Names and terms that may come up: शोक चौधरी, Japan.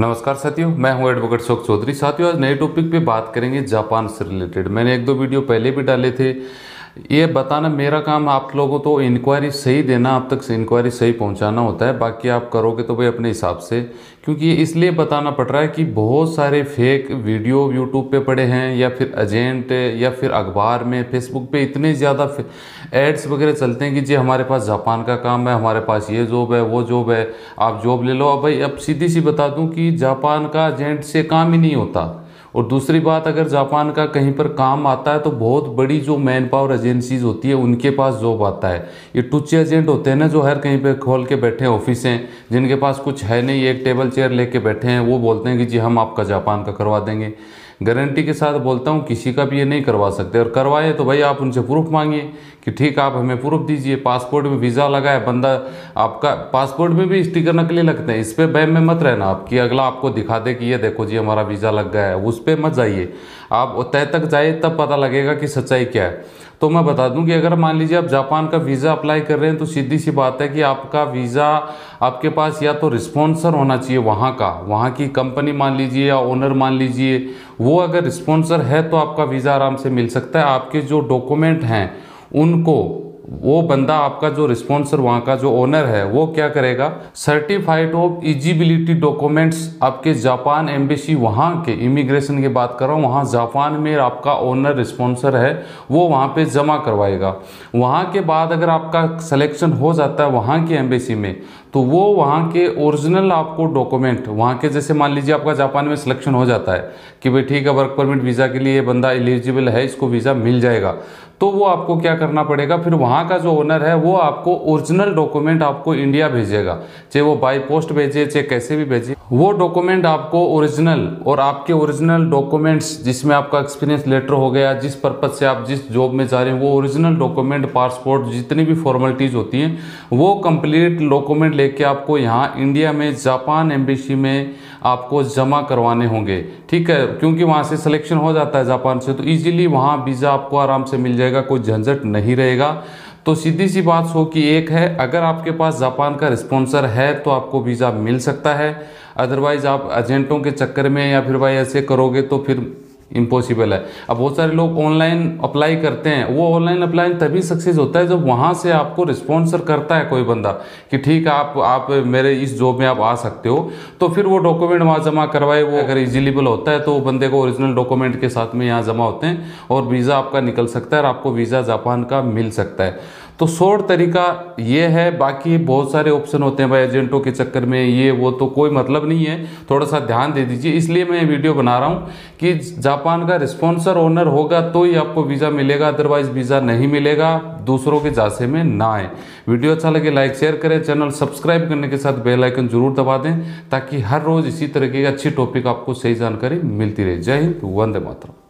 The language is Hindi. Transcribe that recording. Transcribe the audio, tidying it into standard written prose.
नमस्कार साथियों, मैं हूं एडवोकेट शोक चौधरी। साथियों, आज नए टॉपिक पे बात करेंगे जापान से रिलेटेड। मैंने एक दो वीडियो पहले भी डाले थे। ये बताना मेरा काम, आप लोगों तो इंक्वायरी सही देना, आप तक इंक्वायरी सही पहुंचाना होता है। बाकी आप करोगे तो भाई अपने हिसाब से, क्योंकि ये इसलिए बताना पड़ रहा है कि बहुत सारे फेक वीडियो यूट्यूब पे पड़े हैं, या फिर एजेंट, या फिर अखबार में, फेसबुक पे इतने ज़्यादा एड्स वगैरह चलते हैं कि जी हमारे पास जापान का काम है, हमारे पास ये जॉब है, वो जॉब है, आप जॉब ले लो। अब भाई अब सीधी सी बता दूँ कि जापान का एजेंट से काम ही नहीं होता। और दूसरी बात, अगर जापान का कहीं पर काम आता है तो बहुत बड़ी जो मैन पावर एजेंसीज होती है उनके पास जॉब आता है। ये टुच्चे एजेंट होते हैं ना, जो हर कहीं पे खोल के बैठे हैं ऑफिस हैं, जिनके पास कुछ है नहीं, एक टेबल चेयर लेके बैठे हैं, वो बोलते हैं कि जी हम आपका जापान का करवा देंगे। गारंटी के साथ बोलता हूँ किसी का भी ये नहीं करवा सकते। और करवाए तो भाई आप उनसे प्रूफ मांगिए कि ठीक आप हमें प्रूफ दीजिए। पासपोर्ट में वीज़ा लगा है, बंदा आपका पासपोर्ट में भी स्टिकर नकली लगते हैं, इस पर बैम में मत रहना आप कि अगला आपको दिखा दे कि ये देखो जी हमारा वीज़ा लग गया है, उस पर मत जाइए। आप तय तक जाइए, तब पता लगेगा कि सच्चाई क्या है। तो मैं बता दूं कि अगर मान लीजिए आप जापान का वीज़ा अप्लाई कर रहे हैं तो सीधी सी बात है कि आपका वीज़ा आपके पास या तो रिस्पॉन्सर होना चाहिए वहाँ का, वहाँ की कंपनी मान लीजिए या ओनर मान लीजिए, वो अगर रिस्पॉन्सर है तो आपका वीज़ा आराम से मिल सकता है। आपके जो डॉक्यूमेंट हैं उनको वो बंदा, आपका जो रिस्पॉन्सर वहाँ का जो ओनर है, वो क्या करेगा, सर्टिफाइड ऑफ एलिजिबिलिटी डॉक्यूमेंट्स आपके जापान एम्बेसी, वहाँ के इमिग्रेशन की बात कर रहा हूँ, वहाँ जापान में आपका ओनर रिस्पॉन्सर है, वो वहाँ पे जमा करवाएगा। वहाँ के बाद अगर आपका सिलेक्शन हो जाता है वहाँ के एम्बेसी में, तो वो वहाँ के ओरिजिनल आपको डॉक्यूमेंट, वहाँ के जैसे मान लीजिए आपका जापान में सिलेक्शन हो जाता है कि भाई ठीक है वर्क परमिट वीज़ा के लिए बंदा एलिजिबल है, इसको वीज़ा मिल जाएगा, तो वो आपको क्या करना पड़ेगा, फिर वहाँ का जो ओनर है वो आपको ओरिजिनल डॉक्यूमेंट आपको इंडिया भेजेगा, चाहे वो बाय पोस्ट भेजे चाहे कैसे भी भेजे, वो डॉक्यूमेंट आपको ओरिजिनल। और आपके ओरिजिनल डॉक्यूमेंट्स जिसमें आपका एक्सपीरियंस लेटर हो गया, जिस पर्पज़ से आप जिस जॉब में जा रहे हैं वो ओरिजिनल डॉक्यूमेंट, पासपोर्ट, जितनी भी फॉर्मेलिटीज़ होती हैं वो कंप्लीट डॉक्यूमेंट लेके आपको यहाँ इंडिया में जापान एम्बेसी में आपको जमा करवाने होंगे, ठीक है। क्योंकि वहाँ से सिलेक्शन हो जाता है जापान से, तो ईजिली वहाँ वीज़ा आपको आराम से मिल जाएगा, कोई झंझट नहीं रहेगा। तो सीधी सी बात हो कि एक है, अगर आपके पास जापान का रिस्पॉन्सर है तो आपको वीज़ा मिल सकता है, अदरवाइज़ आप एजेंटों के चक्कर में या फिर भाई ऐसे करोगे तो फिर इम्पॉसिबल है। अब बहुत सारे लोग ऑनलाइन अप्लाई करते हैं, वो ऑनलाइन अप्लाई तभी सक्सेस होता है जब वहाँ से आपको रिस्पॉन्सर करता है कोई बंदा कि ठीक है आप मेरे इस जॉब में आप आ सकते हो, तो फिर वो डॉक्यूमेंट वहाँ जमा करवाए, वो अगर एलिजिबल होता है तो वो बंदे को ओरिजिनल डॉक्यूमेंट के साथ में यहाँ जमा होते हैं और वीज़ा आपका निकल सकता है और आपको वीज़ा जापान का मिल सकता है। तो शॉर्ट तरीका ये है। बाकी बहुत सारे ऑप्शन होते हैं भाई एजेंटों के चक्कर में, ये वो तो कोई मतलब नहीं है, थोड़ा सा ध्यान दे दीजिए। इसलिए मैं वीडियो बना रहा हूँ कि जापान का रिस्पॉन्सर ओनर होगा तो ही आपको वीज़ा मिलेगा, अदरवाइज वीज़ा नहीं मिलेगा, दूसरों के झांसे में ना आए। वीडियो अच्छा लगे लाइक शेयर करें, चैनल सब्सक्राइब करने के साथ बेल आइकन जरूर दबा दें ताकि हर रोज़ इसी तरह की अच्छी टॉपिक आपको सही जानकारी मिलती रहे। जय हिंद, वंदे मातरम।